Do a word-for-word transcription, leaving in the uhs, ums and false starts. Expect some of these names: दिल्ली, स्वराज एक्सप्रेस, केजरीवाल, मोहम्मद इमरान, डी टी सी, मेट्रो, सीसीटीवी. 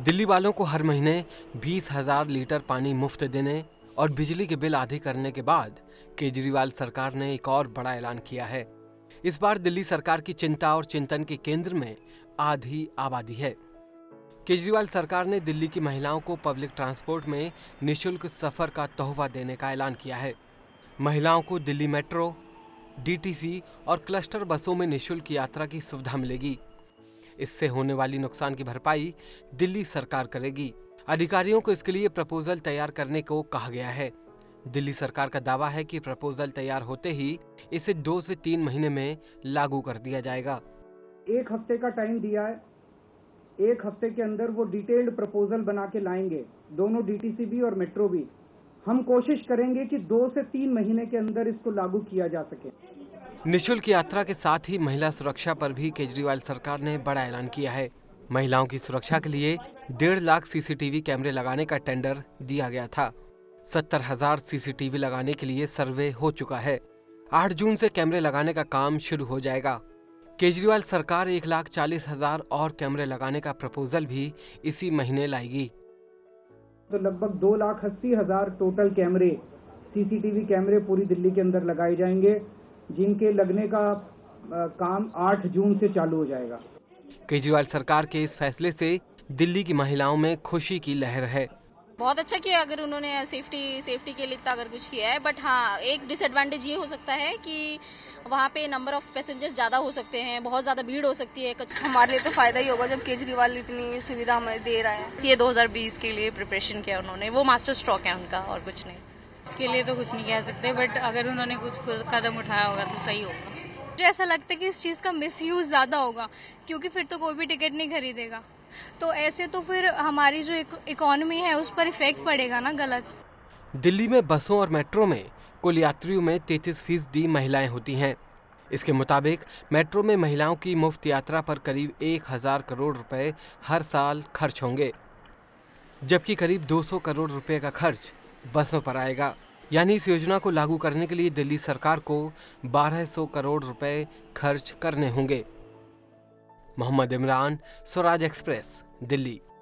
दिल्ली वालों को हर महीने बीस हजार लीटर पानी मुफ्त देने और बिजली के बिल आधे करने के बाद केजरीवाल सरकार ने एक और बड़ा ऐलान किया है। इस बार दिल्ली सरकार की चिंता और चिंतन के केंद्र में आधी आबादी है। केजरीवाल सरकार ने दिल्ली की महिलाओं को पब्लिक ट्रांसपोर्ट में निःशुल्क सफर का तोहफा देने का ऐलान किया है। महिलाओं को दिल्ली मेट्रो, डी टी सी और क्लस्टर बसों में निःशुल्क यात्रा की सुविधा मिलेगी। इससे होने वाली नुकसान की भरपाई दिल्ली सरकार करेगी। अधिकारियों को इसके लिए प्रपोजल तैयार करने को कहा गया है। दिल्ली सरकार का दावा है कि प्रपोजल तैयार होते ही इसे दो से तीन महीने में लागू कर दिया जाएगा। एक हफ्ते का टाइम दिया है। एक हफ्ते के अंदर वो डिटेल्ड प्रपोजल बना के लाएंगे, दोनों डीटीसी भी और मेट्रो भी। हम कोशिश करेंगे कि दो से तीन महीने के अंदर इसको लागू किया जा सके। निःशुल्क यात्रा के साथ ही महिला सुरक्षा पर भी केजरीवाल सरकार ने बड़ा ऐलान किया है। महिलाओं की सुरक्षा के लिए डेढ़ लाख सीसीटीवी कैमरे लगाने का टेंडर दिया गया था। सत्तर हजार सीसीटीवी लगाने के लिए सर्वे हो चुका है। आठ जून से कैमरे लगाने का काम शुरू हो जाएगा। केजरीवाल सरकार एक लाख चालीस हजार और कैमरे लगाने का प्रपोजल भी इसी महीने लाएगी। तो लगभग दो लाख अस्सी हजार टोटल कैमरे, सीसीटीवी कैमरे पूरी दिल्ली के अंदर लगाए जाएंगे, जिनके लगने का काम आठ जून से चालू हो जाएगा। केजरीवाल सरकार के इस फैसले से दिल्ली की महिलाओं में खुशी की लहर है। बहुत अच्छा किया अगर उन्होंने सेफ्टी सेफ्टी के लिए इतना अगर कुछ किया है, बट हाँ, एक डिसएडवांटेज ये हो सकता है कि वहाँ पे नंबर ऑफ पैसेंजर्स ज़्यादा हो सकते हैं, बहुत ज़्यादा भीड़ हो सकती है। हमारे लिए तो फायदा ही होगा जब केजरीवाल इतनी सुविधा हमें दे रहा है। ये दो हज़ार बीस के लिए प्रिपरेशन किया उन्होंने, वो मास्टर स्ट्रोक है उनका, और कुछ नहीं। इसके लिए तो कुछ नहीं कह सकते, बट अगर उन्होंने कुछ कदम उठाया होगा तो सही होगा। मुझे ऐसा लगता है कि इस चीज़ का मिसयूज़ ज़्यादा होगा, क्योंकि फिर तो कोई भी टिकट नहीं खरीदेगा, तो ऐसे तो फिर हमारी जो इकोनॉमी है उस पर इफेक्ट पड़ेगा ना गलत। दिल्ली में बसों और मेट्रो में कुल यात्रियों में तैंतीस फीसदी महिलाएं होती हैं। इसके मुताबिक मेट्रो में महिलाओं की मुफ्त यात्रा पर करीब एक हजार करोड़ रुपए हर साल खर्च होंगे, जबकि करीब दो सौ करोड़ रुपए का खर्च बसों पर आएगा। यानी इस योजना को लागू करने के लिए दिल्ली सरकार को बारह सौ करोड़ रुपए खर्च करने होंगे। मोहम्मद इमरान, स्वराज एक्सप्रेस, दिल्ली।